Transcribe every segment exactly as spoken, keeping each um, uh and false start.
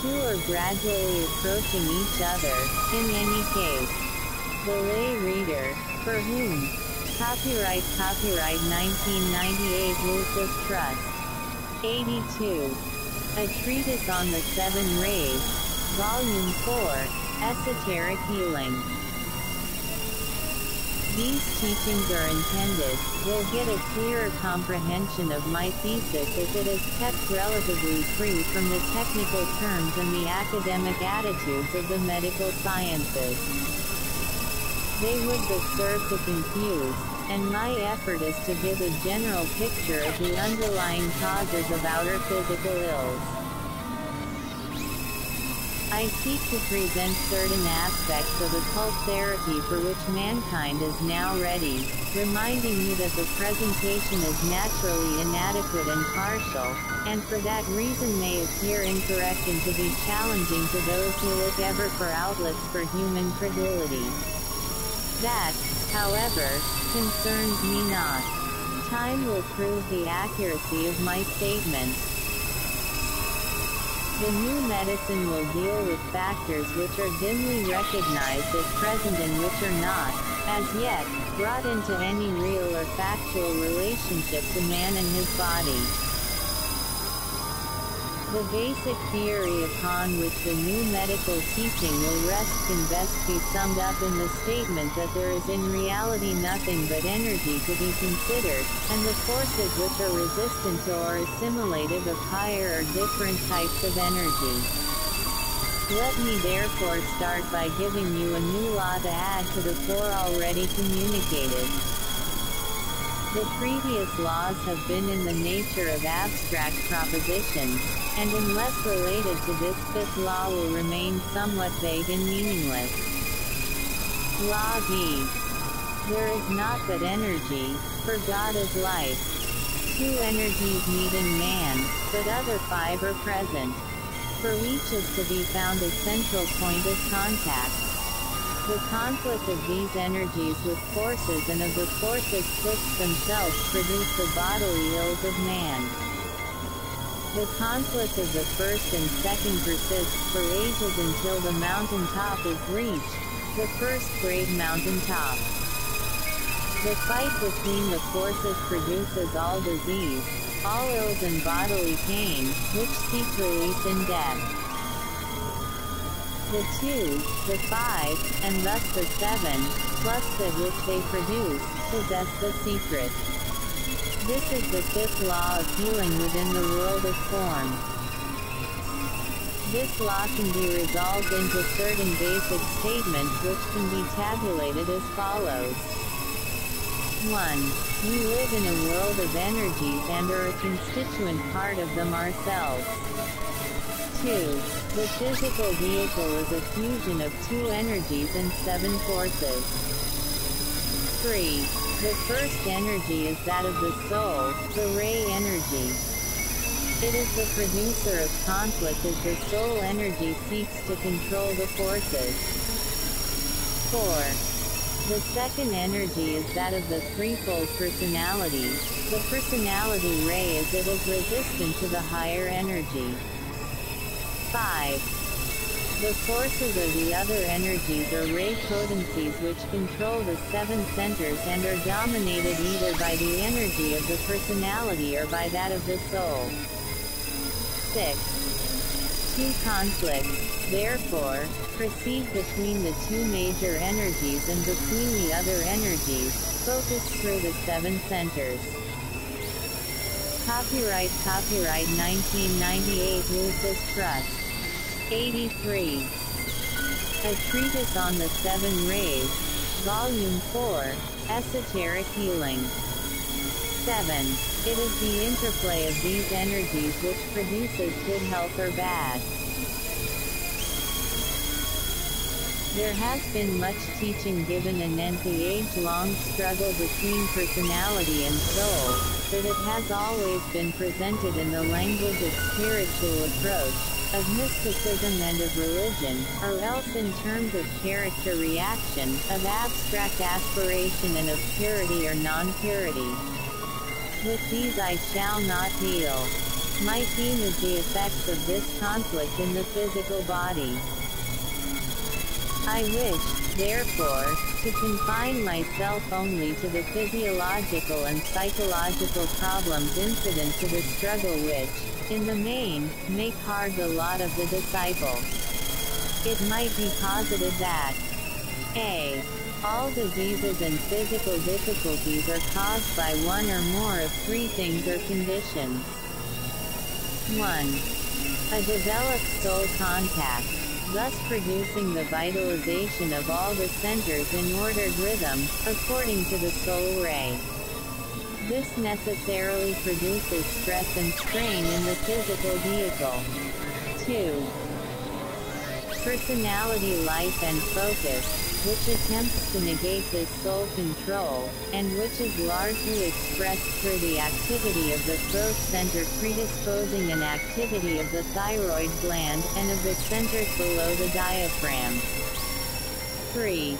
two are gradually approaching each other. In any case, the lay reader, for whom, copyright copyright nineteen ninety-eight Lucis Trust, eighty-two, A Treatise on the Seven Rays, Volume four, Esoteric Healing. These teachings are intended, will get a clearer comprehension of my thesis as it is kept relatively free from the technical terms and the academic attitudes of the medical sciences. They would but serve to confuse, and my effort is to give a general picture of the underlying causes of outer physical ills. I seek to present certain aspects of occult therapy for which mankind is now ready, reminding you that the presentation is naturally inadequate and partial, and for that reason may appear incorrect and to be challenging to those who look ever for outlets for human credulity. That, however, concerns me not. Time will prove the accuracy of my statement. The new medicine will deal with factors which are dimly recognized as present and which are not, as yet, brought into any real or factual relationship to man and his body. The basic theory upon which the new medical teaching will rest can best be summed up in the statement that there is in reality nothing but energy to be considered, and the forces which are resistant to or assimilative of higher or different types of energy. Let me therefore start by giving you a new law to add to the four already communicated. The previous laws have been in the nature of abstract propositions, and unless related to this fifth law will remain somewhat vague and meaningless. Law B. There is naught but energy, for God is life. Two energies meet in man, but other five are present. For each is to be found a central point of contact. The conflict of these energies with forces and of the forces twixt themselves produce the bodily ills of man. The conflict of the first and second persists for ages until the mountain top is reached, the first great mountain top. The fight between the forces produces all disease, all ills and bodily pain, which seek release in death. The two, the five, and thus the seven, plus that which they produce, possess the secret. This is the fifth law of healing within the world of form. This law can be resolved into certain basic statements which can be tabulated as follows. one. We live in a world of energies and are a constituent part of them ourselves. two. The physical vehicle is a fusion of two energies and seven forces. three. The first energy is that of the soul, the ray energy. It is the producer of conflict as the soul energy seeks to control the forces. four. The second energy is that of the threefold personality, the personality ray as it is resistant to the higher energy. five. The forces of the other energies are ray potencies which control the seven centers and are dominated either by the energy of the personality or by that of the soul. six. Two conflicts, therefore, proceed between the two major energies and between the other energies, focused through the seven centers. Copyright Copyright nineteen ninety-eight Lucis Trust. eighty-three. A Treatise on the Seven Rays, Volume four, Esoteric Healing. seven. It is the interplay of these energies which produces good health or bad. There has been much teaching given anent the age-long struggle between personality and soul, but it has always been presented in the language of spiritual approach, of mysticism and of religion, or else in terms of character reaction, of abstract aspiration and of purity or non-purity. With these I shall not deal. might demon the effects of this conflict in the physical body. I wish, therefore, to confine myself only to the physiological and psychological problems incident to the struggle which, in the main, make hard the lot of the disciple. It might be posited that A. All diseases and physical difficulties are caused by one or more of three things or conditions. one. A developed soul contact, thus producing the vitalization of all the centers in ordered rhythm, according to the soul ray. This necessarily produces stress and strain in the physical vehicle. two. Personality life and focus, which attempts to negate this soul control, and which is largely expressed through the activity of the throat center predisposing an activity of the thyroid gland and of the centers below the diaphragm. three.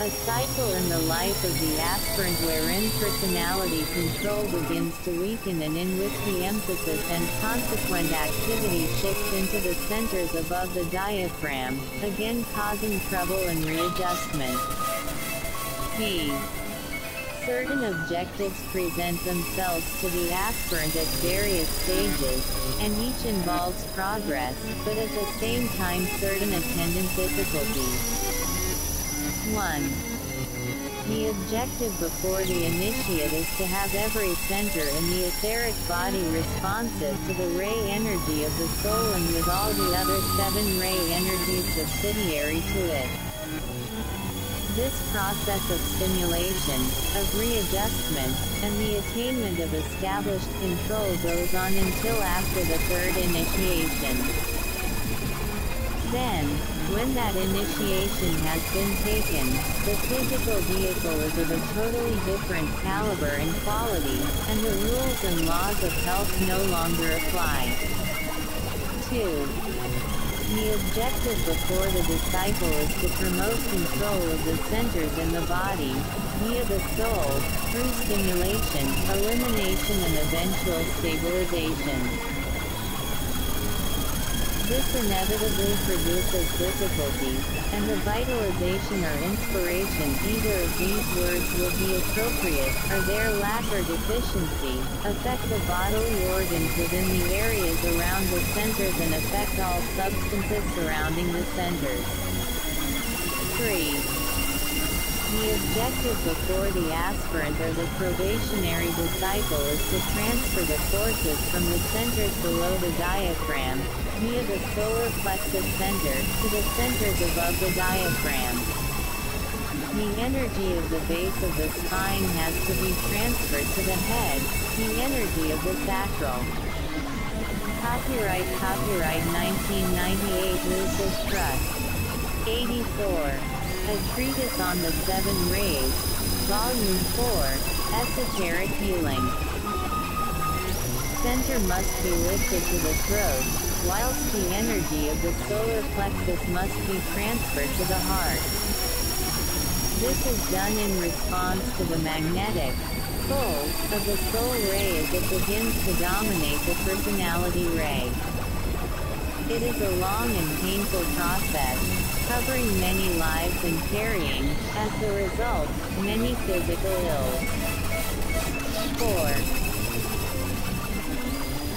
A cycle in the life of the aspirant wherein personality control begins to weaken and in which the emphasis and consequent activity shifts into the centers above the diaphragm, again causing trouble and readjustment. B. Certain objectives present themselves to the aspirant at various stages, and each involves progress, but at the same time certain attendant difficulties. one. The objective before the initiate is to have every center in the etheric body responsive to the ray energy of the soul and with all the other seven ray energies subsidiary to it. This process of stimulation, of readjustment, and the attainment of established control goes on until after the third initiation. Then, when that initiation has been taken, the physical vehicle is of a totally different caliber and quality, and the rules and laws of health no longer apply. two. The objective before the disciple is to promote control of the centers in the body, via the soul, through stimulation, elimination and eventual stabilization. This inevitably produces difficulties, and the vitalization or inspiration either of these words will be appropriate, or their lack or deficiency, affect the bodily organs within the areas around the centers and affect all substances surrounding the centers. three. The objective before the aspirant or the probationary disciple is to transfer the forces from the centers below the diaphragm, via the solar plexus center, to the centers above the diaphragm. The energy of the base of the spine has to be transferred to the head, the energy of the sacral. Copyright Copyright nineteen ninety-eight Lucis Trust. eighty-four. A Treatise on the Seven Rays, Volume four, Esoteric Healing. Center must be lifted to the throat, whilst the energy of the solar plexus must be transferred to the heart. This is done in response to the magnetic pull of the soul ray as it begins to dominate the personality ray. It is a long and painful process, covering many lives and carrying, as the result, many physical ills. four.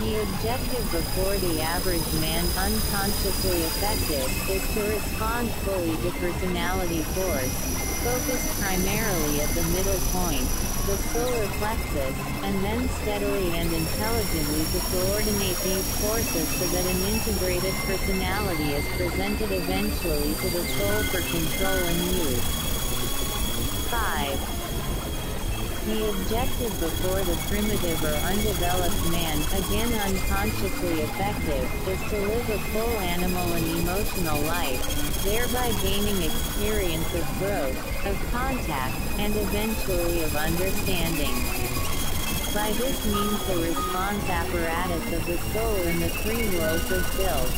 The objective before the average man unconsciously affected, is to respond fully to personality force, focused primarily at the middle point, the solar plexus, and then steadily and intelligently to coordinate these forces so that an integrated personality is presented eventually to the soul for control and use. five. The objective before the primitive or undeveloped man, again unconsciously effective, is to live a full animal and emotional life, thereby gaining experience of growth, of contact, and eventually of understanding. By this means the response apparatus of the soul in the three worlds is built.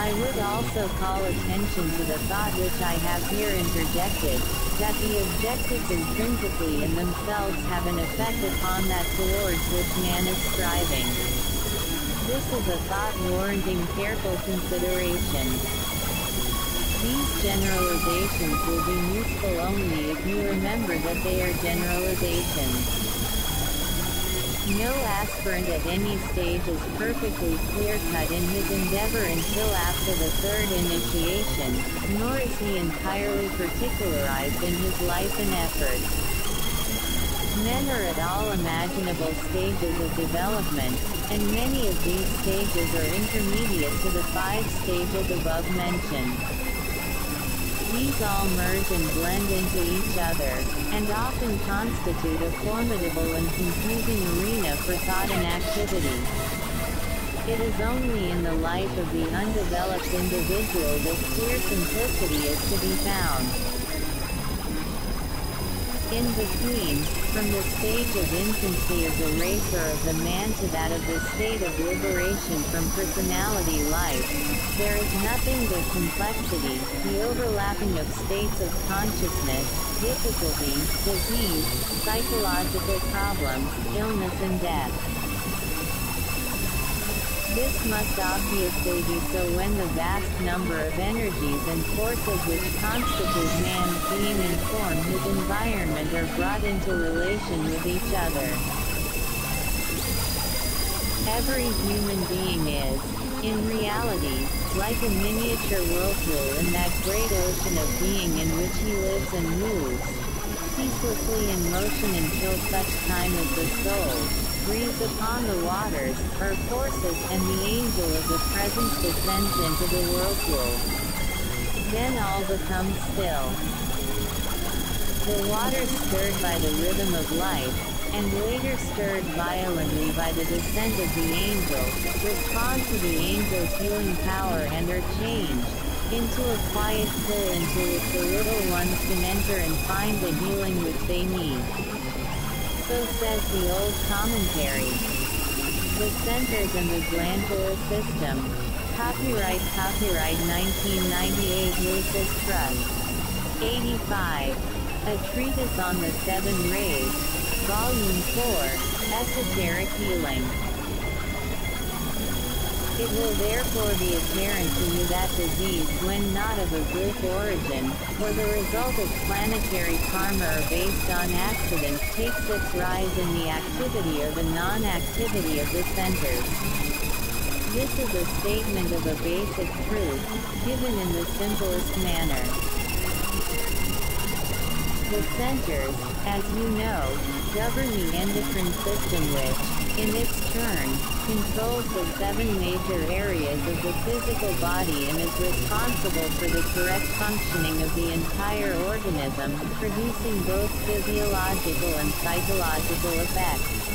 I would also call attention to the thought which I have here interjected, that the objectives intrinsically in themselves have an effect upon that towards which man is striving. This is a thought warranting careful consideration. These generalizations will be useful only if you remember that they are generalizations. No aspirant at any stage is perfectly clear-cut in his endeavor until after the third initiation, nor is he entirely particularized in his life and efforts. Men are at all imaginable stages of development, and many of these stages are intermediate to the five stages above mentioned. These all merge and blend into each other, and often constitute a formidable and confusing arena for thought and activity. It is only in the life of the undeveloped individual that clear simplicity is to be found. In between, from the stage of infancy of the race or of the man to that of the state of liberation from personality life, there is nothing but complexity, the overlapping of states of consciousness, difficulty, disease, psychological problems, illness and death. This must obviously be so when the vast number of energies and forces which constitute man's being and form his environment are brought into relation with each other. Every human being is, in reality, like a miniature whirlpool in that great ocean of being in which he lives and moves, ceaselessly in motion until such time as the soul breathes upon the waters, or forces, and the angel of the presence descends into the whirlpool. Then all becomes still. The waters stirred by the rhythm of life, and later stirred violently by the descent of the angel, respond to the angel's healing power and are changed into a quiet pool into which the little ones can enter and find the healing which they need. So says the old commentary. The centers in the glandular system. Copyright Copyright nineteen ninety-eight Lucis Trust. eighty-five. A Treatise on the Seven Rays. Volume four. Esoteric Healing. It will therefore be apparent to you that disease, when not of a group origin, or the result of planetary karma or based on accident, takes its rise in the activity or the non-activity of the centers. This is a statement of a basic truth, given in the simplest manner. The centers, as you know, govern the endocrine system which, in its turn, controls the seven major areas of the physical body and is responsible for the correct functioning of the entire organism, producing both physiological and psychological effects.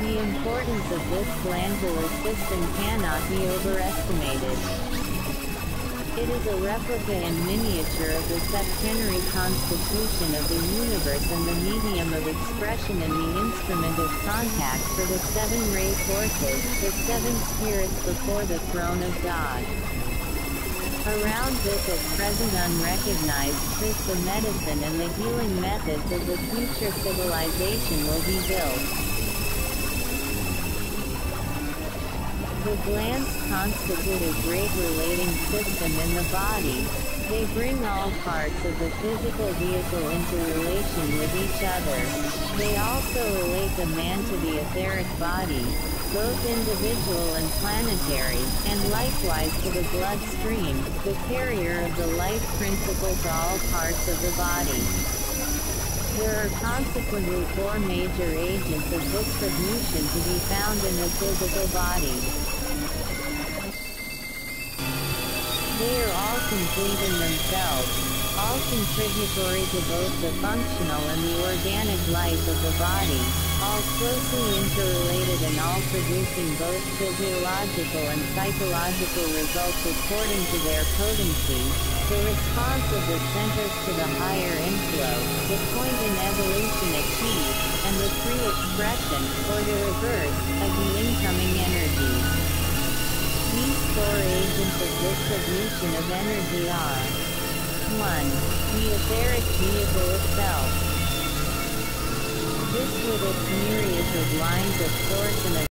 The importance of this glandular system cannot be overestimated. It is a replica and miniature of the septenary constitution of the universe and the medium of expression and the instrument of contact for the seven ray forces, the seven spirits before the throne of God. Around this at present unrecognized is the medicine and the healing methods of the future civilization will be built. The glands constitute a great relating system in the body. They bring all parts of the physical vehicle into relation with each other. They also relate the man to the etheric body, both individual and planetary, and likewise to the bloodstream, the carrier of the life principle to all parts of the body. There are consequently four major agents of distribution to be found in the physical body. They are all complete in themselves, all contributory to both the functional and the organic life of the body, all closely interrelated and all producing both physiological and psychological results according to their potency. The response of the centers to the higher inflow, the point in evolution achieved, and the free expression, or the reverse, of the incoming energy. These four distribution of energy are one. The etheric vehicle itself. This with its myriads of lines of source and of